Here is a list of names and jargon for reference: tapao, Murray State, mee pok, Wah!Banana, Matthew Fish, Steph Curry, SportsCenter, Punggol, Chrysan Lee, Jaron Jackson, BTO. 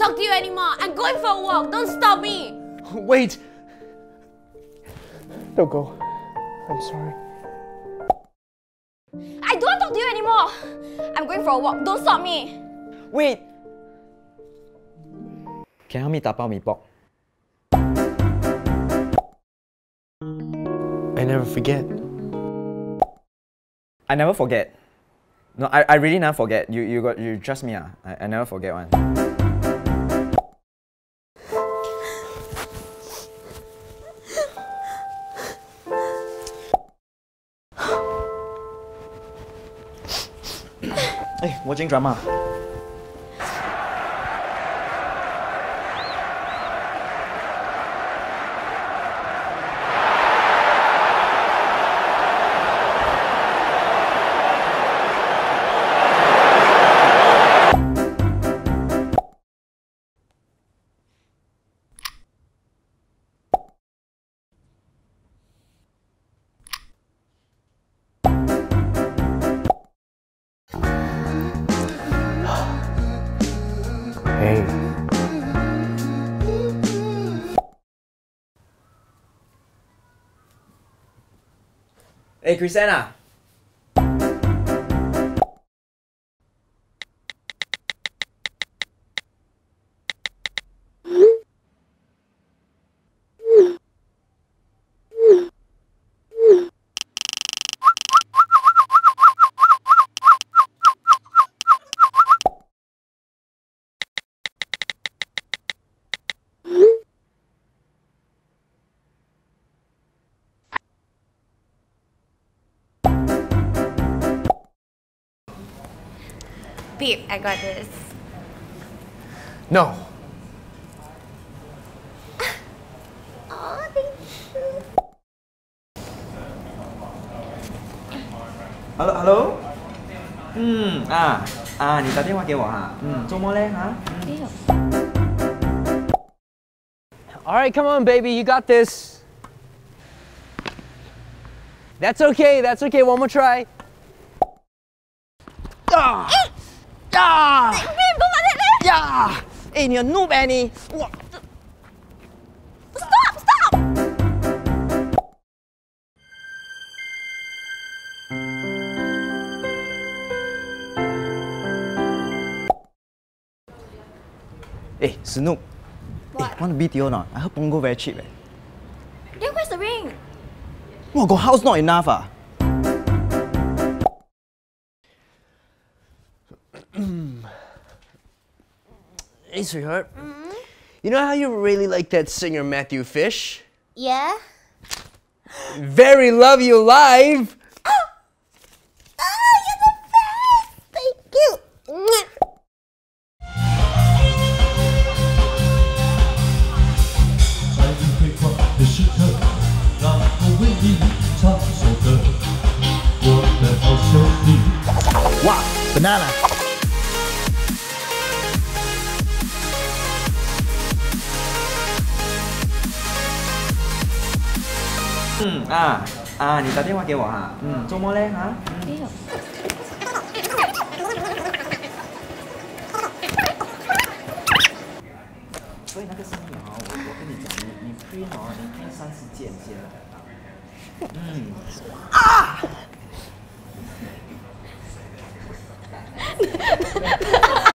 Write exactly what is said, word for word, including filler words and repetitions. talk to you anymore. I'm going for a walk. Don't stop me. Wait. Don't go. I'm sorry. I don't want to talk to you anymore. I'm going for a walk. Don't stop me. Wait. Can you help me tapao mee pok? I never forget. I never forget. No, I, I really never forget. You you got you trust me, ah. I, I never forget one. Hey, watching drama. Hey. Hey, Chrysan. Babe, I got this. No. Oh, thank you. Hello, hello. Hmm. Ah, ah. You 打电话给我啊？嗯，周末嘞？啊？没有。All right, come on, baby, you got this. That's okay. That's okay. One more try. Ah. Yeah! Yeah! Hey, you're noob, Annie! Stop! Stop! Hey, Snoop! What? Hey, want to B T O or not? I heard Punggol very cheap. Eh. Then where's the ring? Well, got house not enough. Ah. Hey, sweetheart. Mm-hmm. You know how you really like that singer Matthew Fish? Yeah. Very Love You Live! Oh! Oh, you're the best! Thank you! Wow! Banana! Hmm. Ah. Ah. You 打电话给我啊？嗯，周末嘞？啊？没有。所以那个生意啊，我我跟你讲，你你 print 哦，你 print 三十件先。嗯。啊！